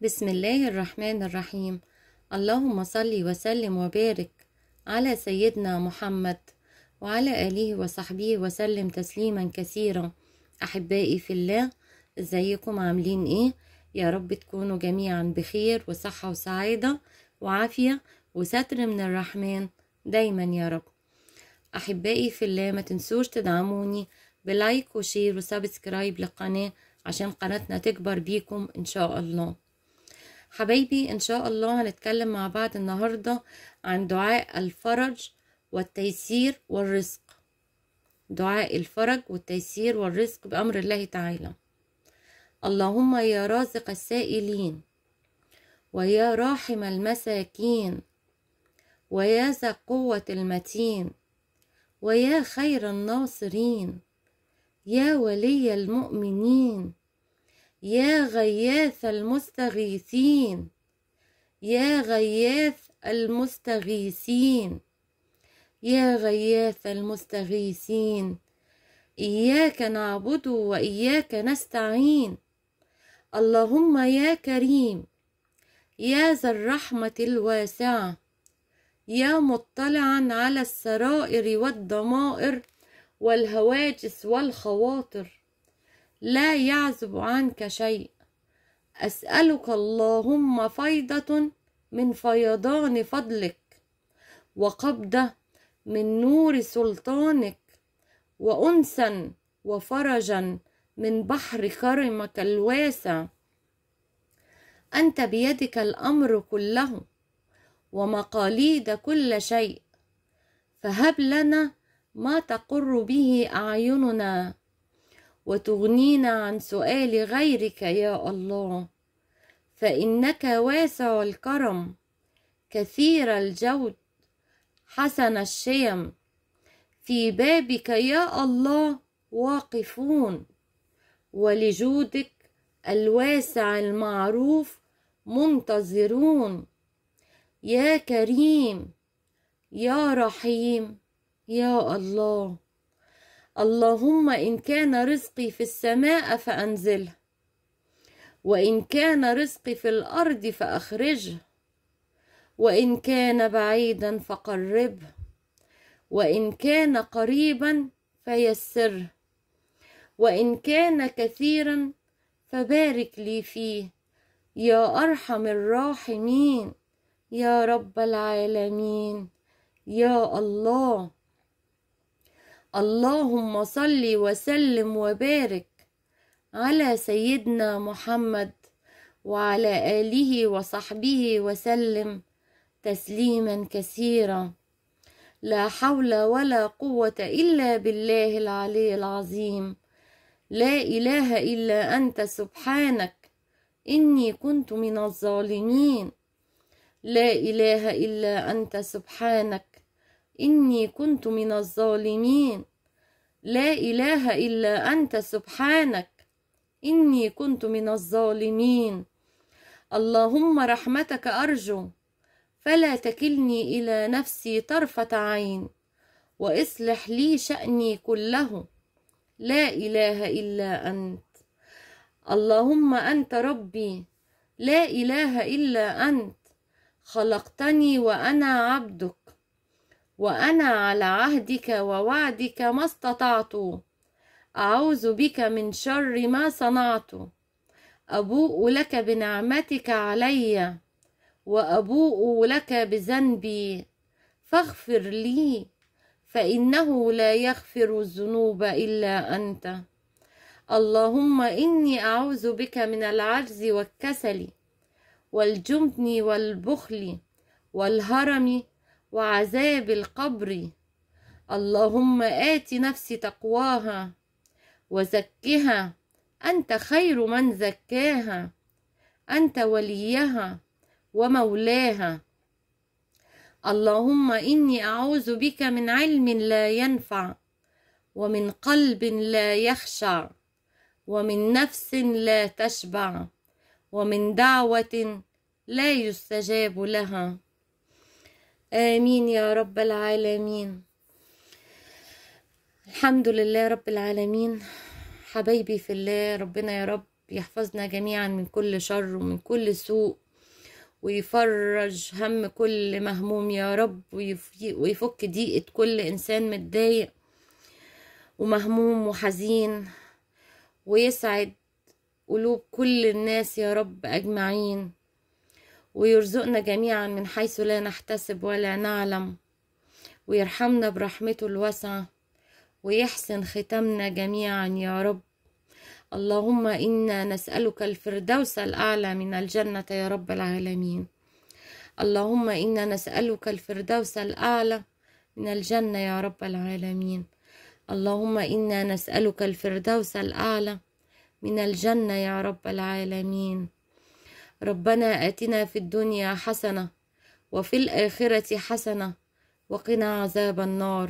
بسم الله الرحمن الرحيم. اللهم صل وسلم وبارك على سيدنا محمد وعلى آله وصحبه وسلم تسليما كثيرا. أحبائي في الله، ازيكم؟ عاملين ايه؟ يا رب تكونوا جميعا بخير وصحة وسعادة وعافية وستر من الرحمن دايما يا رب. أحبائي في الله، ما تنسوش تدعموني بلايك وشير وسبسكرايب للقناة عشان قناتنا تكبر بيكم ان شاء الله. حبايبي ان شاء الله هنتكلم مع بعض النهاردة عن دعاء الفرج والتيسير والرزق. دعاء الفرج والتيسير والرزق بأمر الله تعالى. اللهم يا رازق السائلين، ويا راحم المساكين، ويا ذا القوة المتين، ويا خير الناصرين، يا ولي المؤمنين، يا غياث المستغيثين، يا غياث المستغيثين، يا غياث المستغيثين، إياك نعبد وإياك نستعين. اللهم يا كريم، يا ذا الرحمة الواسعة، يا مطلعا على السرائر والضمائر والهواجس والخواطر، لا يعزب عنك شيء. أسألك اللهم فيضة من فيضان فضلك، وقبضة من نور سلطانك، وأنسا وفرجا من بحر كرمك الواسع. أنت بيدك الأمر كله ومقاليد كل شيء، فهب لنا ما تقر به أعيننا وتغنينا عن سؤال غيرك يا الله، فإنك واسع الكرم كثير الجود حسن الشيم. في بابك يا الله واقفون، ولجودك الواسع المعروف منتظرون. يا كريم يا رحيم يا الله. اللهم إن كان رزقي في السماء فأنزله، وإن كان رزقي في الأرض فأخرجه، وإن كان بعيدا فقربه، وإن كان قريبا فيسره، وإن كان كثيرا فبارك لي فيه يا أرحم الراحمين يا رب العالمين يا الله. اللهم صل وسلم وبارك على سيدنا محمد وعلى آله وصحبه وسلم تسليما كثيرا. لا حول ولا قوة إلا بالله العلي العظيم. لا إله إلا أنت سبحانك إني كنت من الظالمين. لا إله إلا أنت سبحانك إني كنت من الظالمين. لا إله إلا أنت سبحانك إني كنت من الظالمين. اللهم رحمتك أرجو، فلا تكلني إلى نفسي طرفة عين، وإصلح لي شأني كله. لا إله إلا أنت. اللهم أنت ربي، لا إله إلا أنت. خلقتني وأنا عبدك، وأنا على عهدك ووعدك ما استطعت. أعوذ بك من شر ما صنعت. أبوء لك بنعمتك علي، وأبوء لك بذنبي، فاغفر لي فإنه لا يغفر الذنوب إلا أنت. اللهم إني أعوذ بك من العجز والكسل والجبن والبخل والهرم وعذاب القبر. اللهم آت نفسي تقواها وزكها، أنت خير من زكاها، أنت وليها ومولاها. اللهم إني أعوذ بك من علم لا ينفع، ومن قلب لا يخشع، ومن نفس لا تشبع، ومن دعوة لا يستجاب لها. آمين يا رب العالمين. الحمد لله رب العالمين. حبايبي في الله، ربنا يا رب يحفظنا جميعا من كل شر ومن كل سوء، ويفرج هم كل مهموم يا رب، ويفك ضيقة كل إنسان متضايق ومهموم وحزين، ويسعد قلوب كل الناس يا رب أجمعين، ويرزقنا جميعا من حيث لا نحتسب ولا نعلم، ويرحمنا برحمته الواسعة، ويحسن ختامنا جميعا يا رب. اللهم إنا نسألك الفردوس الأعلى من الجنة يا رب العالمين. اللهم إنا نسألك الفردوس الأعلى من الجنة يا رب العالمين. اللهم إنا نسألك الفردوس الأعلى من الجنة يا رب العالمين. ربنا آتنا في الدنيا حسنة وفي الآخرة حسنة وقنا عذاب النار.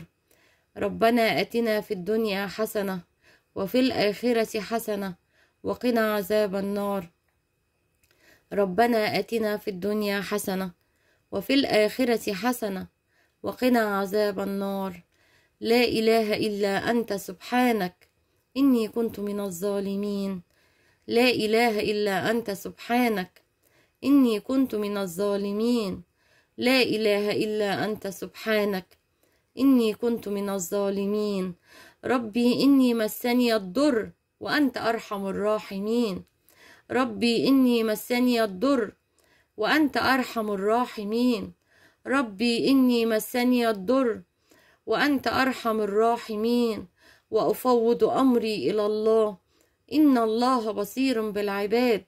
ربنا آتنا في الدنيا حسنة وفي الآخرة حسنة وقنا عذاب النار. ربنا آتنا في الدنيا حسنة وفي الآخرة حسنة وقنا عذاب النار. لا إله إلا أنت سبحانك إني كنت من الظالمين. لا إله إلا أنت سبحانك إني كنت من الظالمين. لا إله إلا أنت سبحانك إني كنت من الظالمين. ربي إني مسني الضر وأنت أرحم الراحمين. ربي إني مسني الضر وأنت أرحم الراحمين. ربي إني مسني الضر وأنت أرحم الراحمين. وأفوض أمري إلى الله إن الله بصير بالعباد.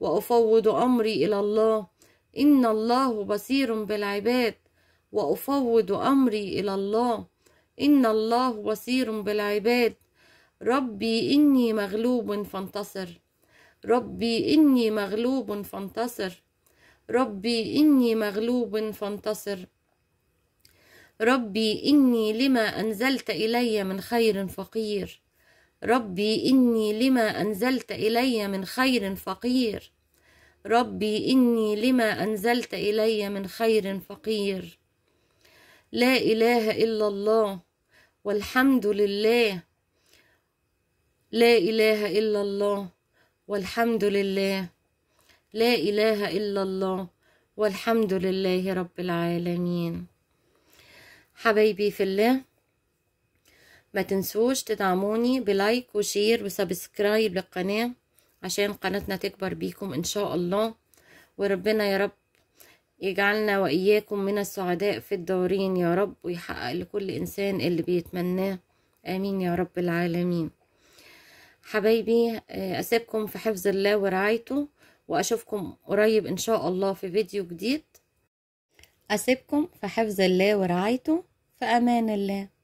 وأفوض أمري إلى الله إن الله بصير بالعباد. وأفوض أمري إلى الله إن الله بصير بالعباد. ربي إني مغلوب فانتصر. ربي إني مغلوب فانتصر. ربي إني مغلوب فانتصر. ربي إني لما أنزلت إلي من خير فقير. ربي إني لما أنزلت إلي من خير فقير. ربي إني لما أنزلت إلي من خير فقير. لا إله إلا الله والحمد لله. لا إله إلا الله والحمد لله. لا إله إلا الله والحمد لله رب العالمين. حبايبي في الله، ما تنسوش تدعموني بلايك وشير وسبسكرايب للقناة عشان قناتنا تكبر بيكم إن شاء الله. وربنا يا رب يجعلنا وإياكم من السعداء في الدارين يا رب، ويحقق لكل إنسان اللي بيتمناه، آمين يا رب العالمين. حبايبي أسيبكم في حفظ الله ورعايته، وأشوفكم قريب إن شاء الله في فيديو جديد. أسيبكم في حفظ الله ورعايته، في أمان الله.